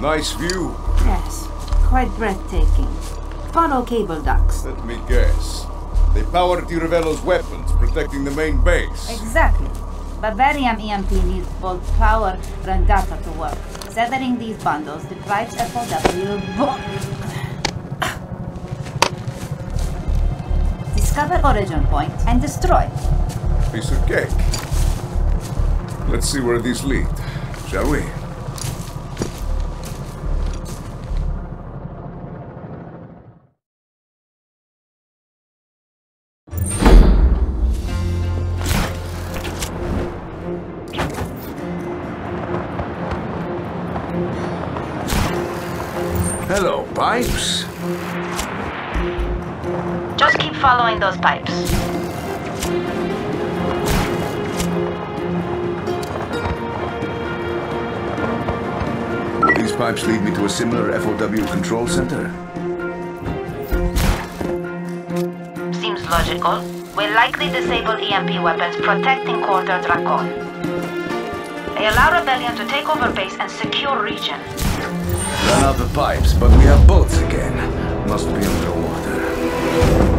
Nice view. Yes, quite breathtaking. Follow cable ducts. Let me guess. They powered Di Ravello's weapons, protecting the main base. Exactly. Bavarium EMP needs both power and data to work. Severing these bundles deprives FOW. Discover Origin Point and destroy. Piece of cake. Let's see where these lead, shall we? Hello, pipes. Just keep following those pipes. These pipes lead me to a similar FOW control center. Seems logical. We'll likely disable EMP weapons protecting Quarter Dracon. They allow Rebellion to take over base and secure region. Run out the pipes, but we have boats again. Must be underwater.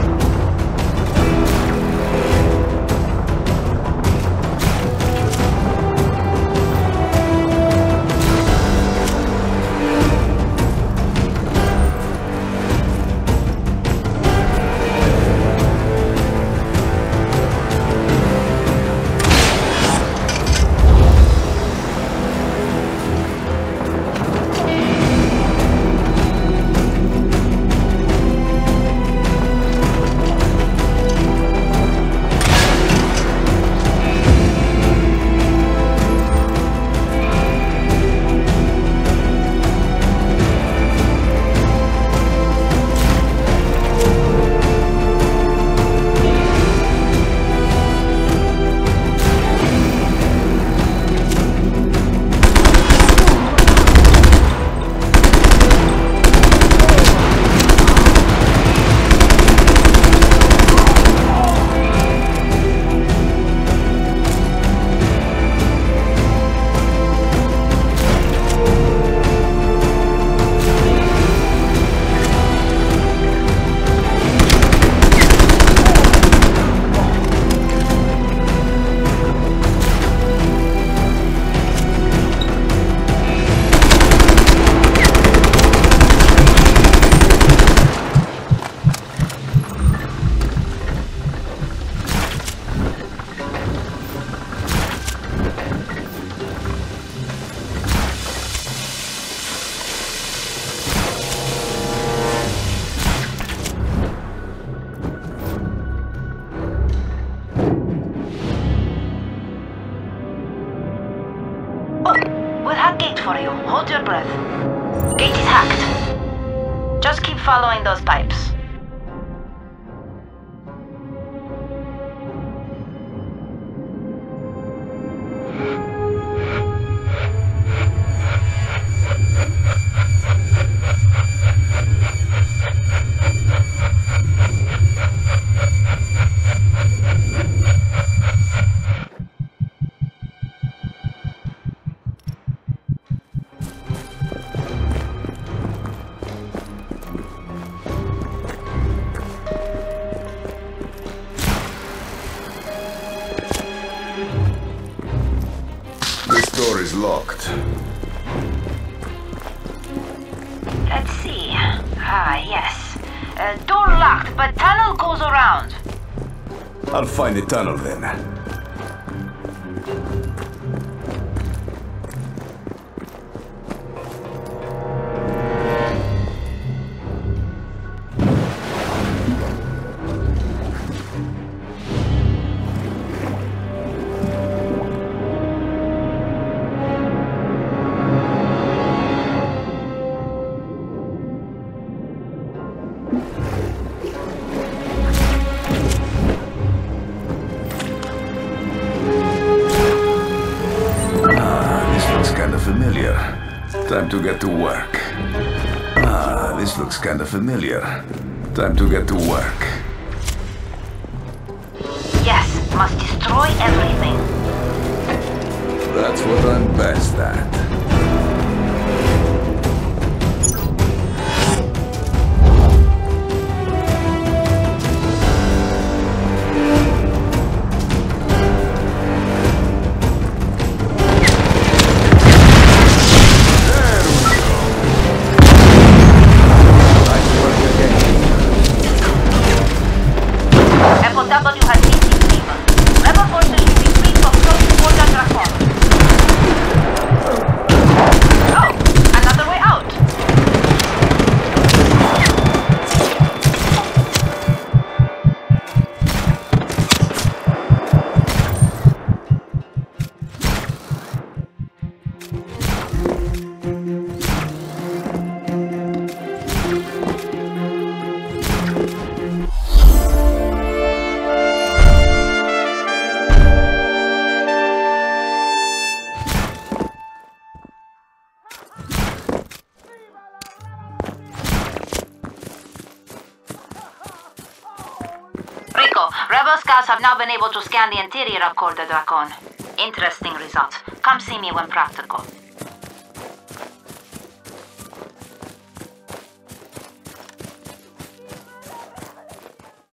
Hold your breath. Gate is hacked. Just keep following those pipes. Locked. Let's see. Ah, yes. Door locked, but tunnel goes around. I'll find the tunnel then. Time to get to work. This looks kind of familiar. Time to get to work. Yes, must destroy everything. That's what I'm best at. Rebel scouts have now been able to scan the interior of Corda Dracon. Interesting result. Come see me when practical.